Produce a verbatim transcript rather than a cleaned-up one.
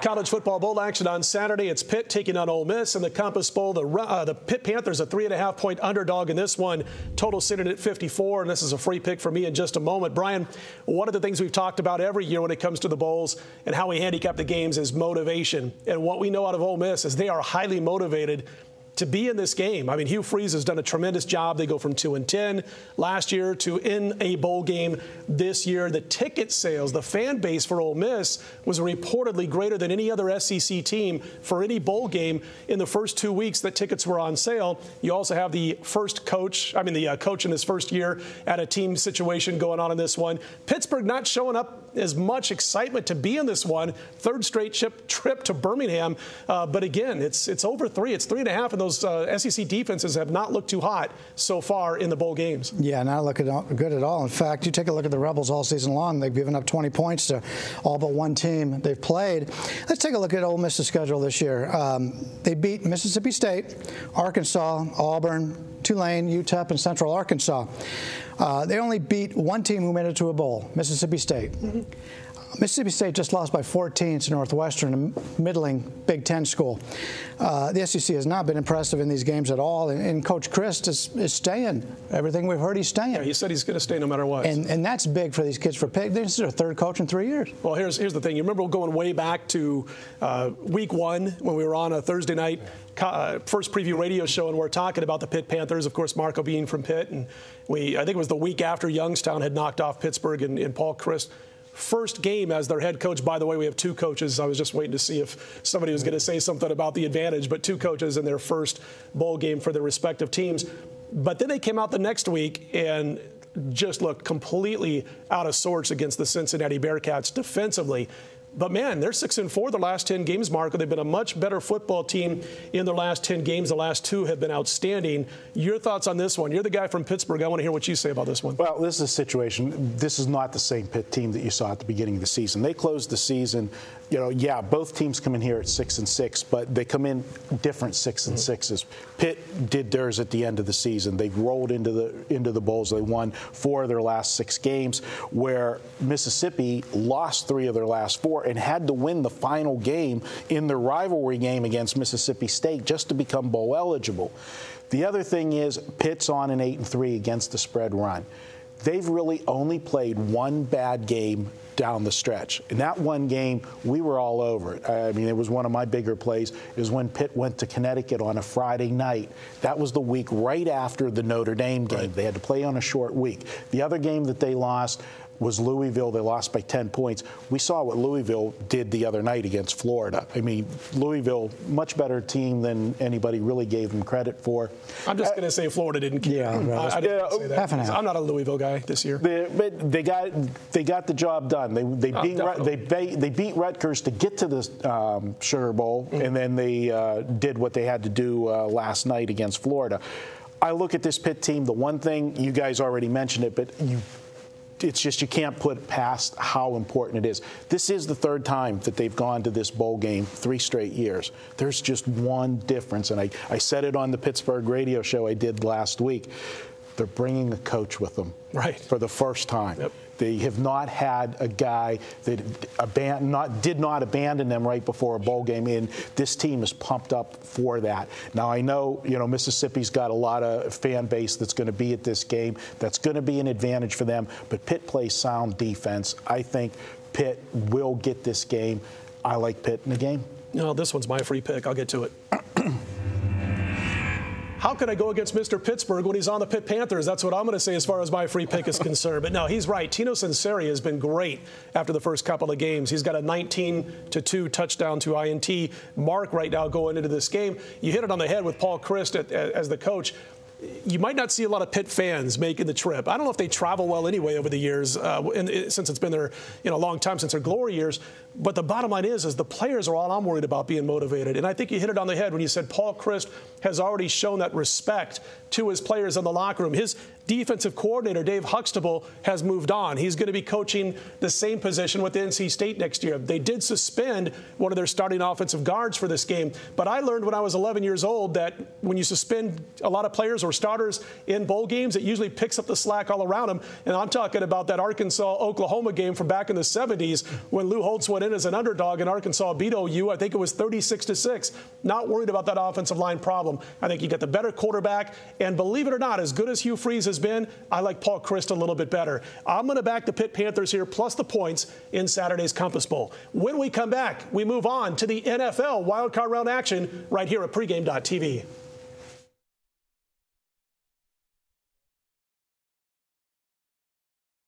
College football bowl action on Saturday. It's Pitt taking on Ole Miss in the Compass Bowl. The, uh, the Pitt Panthers, a three and a half point underdog in this one. Total sitting at fifty-four, and this is a free pick for me in just a moment. Brian, one of the things we've talked about every year when it comes to the bowls and how we handicap the games is motivation. And what we know out of Ole Miss is they are highly motivated to be in this game. I mean, Hugh Freeze has done a tremendous job. They go from two and ten last year to in a bowl game this year. The ticket sales, the fan base for Ole Miss was reportedly greater than any other S E C team for any bowl game in the first two weeks that tickets were on sale. You also have the first coach, I mean, the uh, coach in his first year at a team situation going on in this one. Pittsburgh not showing up as much excitement to be in this one. Third straight chip, trip to Birmingham. Uh, but again, it's, it's over three. It's three and a half in those. Those uh, S E C defenses have not looked too hot so far in the bowl games. Yeah, not looking good at all. In fact, you take a look at the Rebels all season long. They've given up twenty points to all but one team they've played. Let's take a look at Ole Miss's schedule this year. Um, they beat Mississippi State, Arkansas, Auburn, Tulane, U T E P, and Central Arkansas. Uh, they only beat one team who made it to a bowl, Mississippi State. Mm-hmm. Mississippi State just lost by fourteen to Northwestern, a middling Big Ten school. Uh, the S E C has not been impressive in these games at all, and, and Coach Chryst is, is staying. Everything we've heard, he's staying. Yeah, he said he's going to stay no matter what. And, and that's big for these kids. For Pitt, this is their third coach in three years. Well, here's here's the thing. You remember going way back to uh, week one when we were on a Thursday night uh, first preview radio show, and we're talking about the Pitt Panthers. Of course, Marco Bean from Pitt, and we I think it was the week after Youngstown had knocked off Pittsburgh, and, and Paul Chryst. First game as their head coach. By the way, we have two coaches. I was just waiting to see if somebody was going to say something about the advantage, but two coaches in their first bowl game for their respective teams. But then they came out the next week and just looked completely out of sorts against the Cincinnati Bearcats defensively. But, man, they're six and four the last ten games, Marco. They've been a much better football team in their last ten games. The last two have been outstanding. Your thoughts on this one? You're the guy from Pittsburgh. I want to hear what you say about this one. Well, this is a situation. This is not the same Pitt team that you saw at the beginning of the season. They closed the season, you know, yeah, both teams come in here at six and six, but they come in different six and sixes. Pitt did theirs at the end of the season. They rolled into the, into the bowls. They won four of their last six games, where Mississippi lost three of their last four and had to win the final game in their rivalry game against Mississippi State just to become bowl eligible. The other thing is Pitt's on an eight and three against the spread run. They've really only played one bad game down the stretch. In that one game, we were all over it. I mean, it was one of my bigger plays is when Pitt went to Connecticut on a Friday night. That was the week right after the Notre Dame game. Right. They had to play on a short week. The other game that they lost was Louisville. They lost by ten points. We saw what Louisville did the other night against Florida. I mean, Louisville, much better team than anybody really gave them credit for. I'm just uh, going to say Florida didn't care. Yeah, right. I, I didn't uh, say that. I'm not a Louisville guy this year. They, but they got they got the job done. They they oh, beat Ru they, they they beat Rutgers to get to the um, Sugar Bowl, mm-hmm. and then they uh, did what they had to do uh, last night against Florida. I look at this Pitt team. The one thing you guys already mentioned it, but you. It's just you can't put past how important it is. This is the third time that they've gone to this bowl game, three straight years. There's just one difference, and I, I said it on the Pittsburgh radio show I did last week. They're bringing a coach with them right. for the first time. Yep. They have not had a guy that aban not, did not abandon them right before a bowl game, and this team is pumped up for that. Now, I know, you know, Mississippi's got a lot of fan base that's going to be at this game. That's going to be an advantage for them, but Pitt plays sound defense. I think Pitt will get this game. I like Pitt in the game. No, this one's my free pick. I'll get to it. How could I go against Mister Pittsburgh when he's on the Pitt Panthers? That's what I'm going to say as far as my free pick is concerned. But no, he's right. Tino Sinceri has been great after the first couple of games. He's got a nineteen to two touchdown to I N T mark right now going into this game. You hit it on the head with Paul Chryst at, at, as the coach. You might not see a lot of Pitt fans making the trip. I don't know if they travel well anyway over the years, uh, and it, since it's been their, you know, a long time since their glory years. But the bottom line is, is the players are all I'm worried about being motivated. And I think you hit it on the head when you said Paul Chryst has already shown that respect to his players in the locker room. His defensive coordinator Dave Huxtable has moved on. He's going to be coaching the same position with N C State next year. They did suspend one of their starting offensive guards for this game, but I learned when I was eleven years old that when you suspend a lot of players or starters in bowl games, it usually picks up the slack all around them. And I'm talking about that Arkansas-Oklahoma game from back in the seventies when Lou Holtz went in as an underdog and Arkansas beat O U. I think it was thirty-six to six. Not worried about that offensive line problem. I think you got the better quarterback, and believe it or not, as good as Hugh Freeze has been, I like Paul Chryst a little bit better. I'm going to back the Pitt Panthers here, plus the points in Saturday's Compass Bowl. When we come back, we move on to the N F L wildcard round action right here at pregame dot T V.